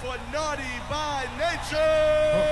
for Naughty by Nature.